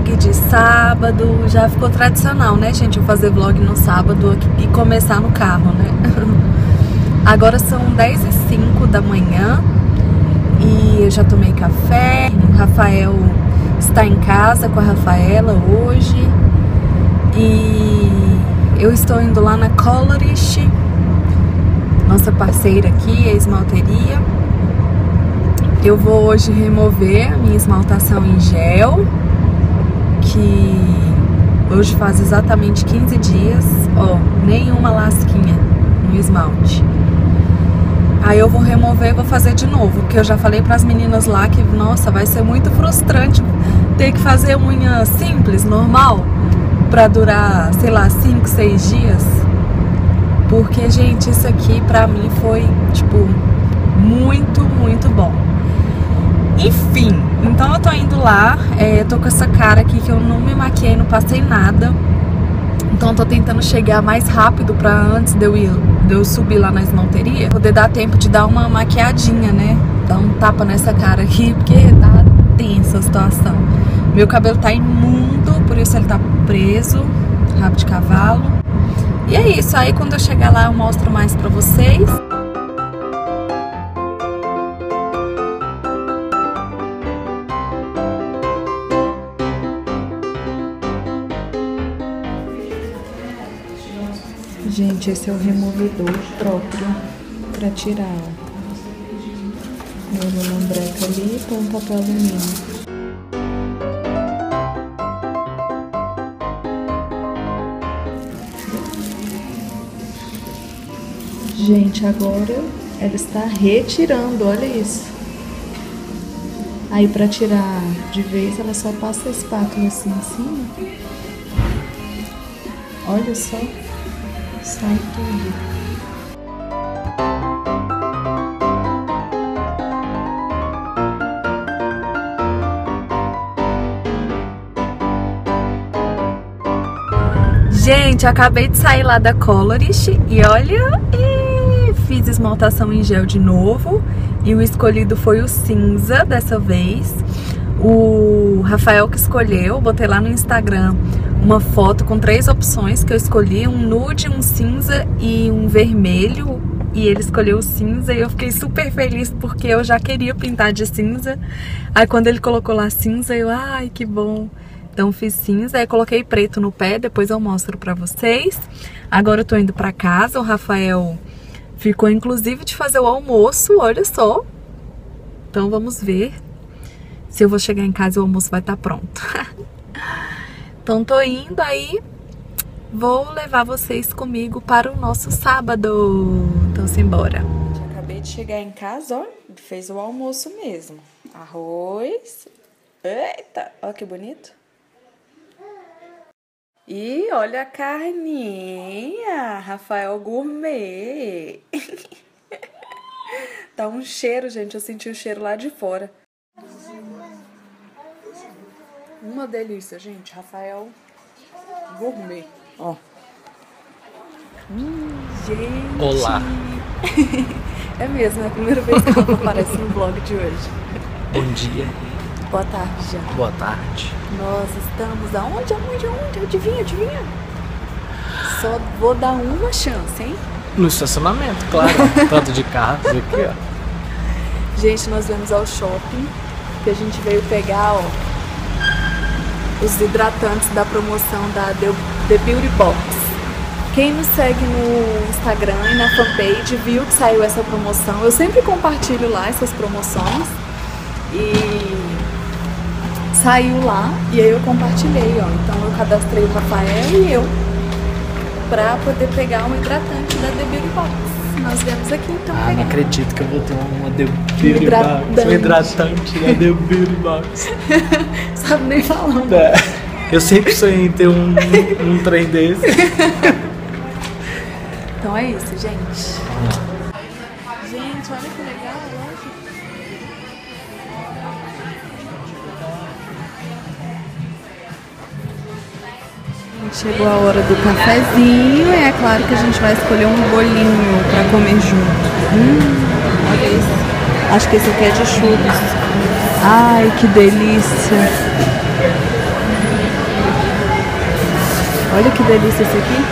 vlog de sábado. Já ficou tradicional, né, gente? Eu fazer vlog no sábado e começar no carro, né? Agora são 10h05 da manhã e eu já tomei café. O Rafael está em casa com a Rafaela hoje e eu estou indo lá na Colorish, nossa parceira aqui, a esmalteria. Eu vou hoje remover a minha esmaltação em gel, que hoje faz exatamente 15 dias, ó, nenhuma lasquinha no esmalte. Aí eu vou remover e vou fazer de novo, porque eu já falei para as meninas lá que, nossa, vai ser muito frustrante ter que fazer unha simples, normal, para durar, sei lá, 5, 6 dias. Porque, gente, isso aqui pra mim foi, tipo, muito bom. Enfim, então eu tô indo lá, eu tô com essa cara aqui que eu não me maquiei, não passei nada. Então eu tô tentando chegar mais rápido pra antes de eu subir lá na esmalteria, poder dar tempo de dar uma maquiadinha, né? Dar um tapa nessa cara aqui, porque tá tensa a situação. Meu cabelo tá imundo, por isso ele tá preso, rabo de cavalo. E é isso, aí quando eu chegar lá eu mostro mais pra vocês. Gente, esse é o removedor próprio para tirar, ó. Meu lambreca ali e põe um papel alumínio. Gente, agora ela está retirando, olha isso. Aí para tirar de vez, ela só passa a espátula assim em cima. Olha só, sai tudo. Gente, eu acabei de sair lá da Colorish e olha, fiz esmaltação em gel de novo e o escolhido foi o cinza dessa vez. O Rafael que escolheu, botei lá no Instagram uma foto com 3 opções que eu escolhi, um nude, um cinza e um vermelho, e ele escolheu o cinza e eu fiquei super feliz porque eu já queria pintar de cinza. Aí quando ele colocou lá cinza, eu, ai, que bom. Então fiz cinza, aí coloquei preto no pé, depois eu mostro pra vocês. Agora eu tô indo pra casa, o Rafael ficou inclusive de fazer o almoço, olha só. Então vamos ver se eu vou chegar em casa e o almoço vai estar pronto. Então tô indo aí, vou levar vocês comigo para o nosso sábado. Então simbora. Acabei de chegar em casa, ó, fez o almoço mesmo. Arroz, eita, ó que bonito. E olha a carninha, Rafael Gourmet. Tá um cheiro, gente, eu senti o cheiro lá de fora. Uma delícia, gente, Rafael Gourmet. Ó. Gente. Olá. É mesmo, é a primeira vez que eu apareço no vlog de hoje. Bom dia. Boa tarde, já. Boa tarde. Nós estamos aonde? Aonde? Adivinha, adivinha? Só vou dar uma chance, hein? No estacionamento, claro. Tanto de carros aqui, ó. Gente, nós viemos ao shopping, que a gente veio pegar, ó, os hidratantes da promoção da The Beauty Box. Quem nos segue no Instagram e na fanpage viu que saiu essa promoção. Eu sempre compartilho lá essas promoções. E saiu lá e aí eu compartilhei, ó. Então eu cadastrei o Rafael e eu pra poder pegar um hidratante da The Beauty Box. Nós viemos aqui então pegar. Não acredito que eu vou ter uma The Beauty Box. Um hidratante da The Beauty Box. Sabe nem falar. É. Eu sempre sonhei em ter um trem desse. Então é isso, gente. Gente, olha que legal. Chegou a hora do cafezinho e é claro que a gente vai escolher um bolinho pra comer junto. Olha isso. Acho que esse aqui é de churros. Ai, que delícia. Olha que delícia esse aqui.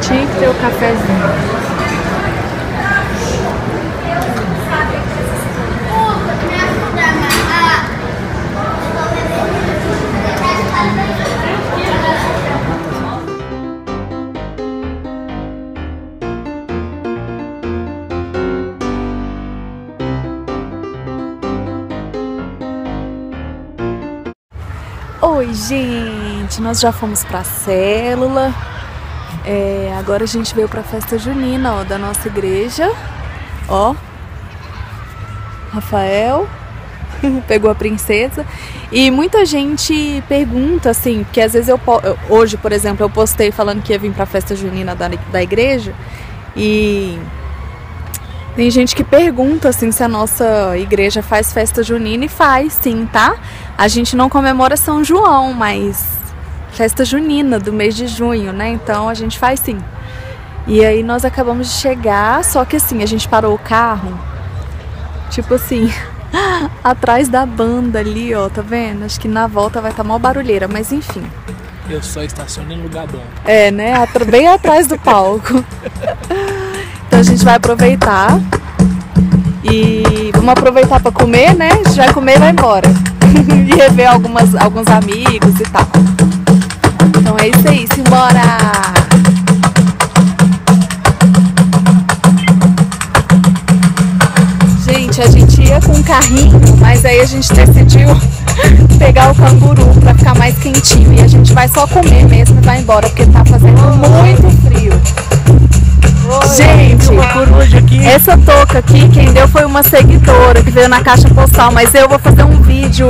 Tinha que ter o cafezinho. Oi, gente! Nós já fomos pra célula. Agora a gente veio pra festa junina, ó, da nossa igreja. Ó, Rafael pegou a princesa. E muita gente pergunta, assim, porque às vezes hoje, por exemplo, eu postei falando que ia vir pra festa junina da igreja. E tem gente que pergunta, assim, se a nossa igreja faz festa junina, e faz sim, tá? A gente não comemora São João, mas festa junina do mês de junho, né? Então a gente faz sim. E aí nós acabamos de chegar, só que assim, a gente parou o carro, tipo assim, atrás da banda ali, ó, tá vendo? Acho que na volta vai estar mó barulheira, mas enfim. Eu só estaciono em lugar bom. É, né? Bem atrás do palco. Então a gente vai aproveitar e vamos aproveitar para comer, né? A gente vai comer e vai embora. E rever alguns amigos e tal. Então é isso aí, simbora! Gente, a gente ia com um carrinho, mas aí a gente decidiu pegar o canguru pra ficar mais quentinho. E a gente vai só comer mesmo e vai embora, porque tá fazendo muito frio. Gente, essa touca aqui, quem deu foi uma seguidora que veio na caixa postal, mas eu vou fazer um vídeo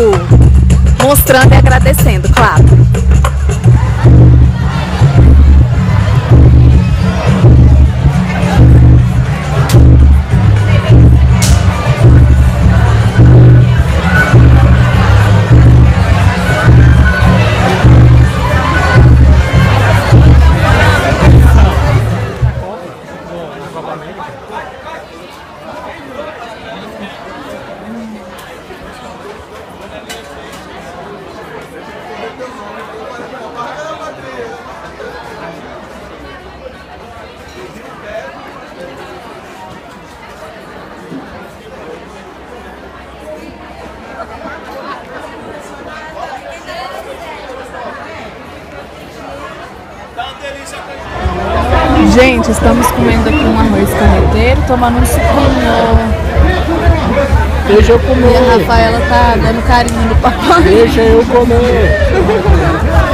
mostrando e agradecendo, claro. Gente, estamos comendo aqui um arroz carreteiro, tomando um suquinho. Deixa eu comer. E a Rafaela tá dando carinho no papai. Deixa eu comer.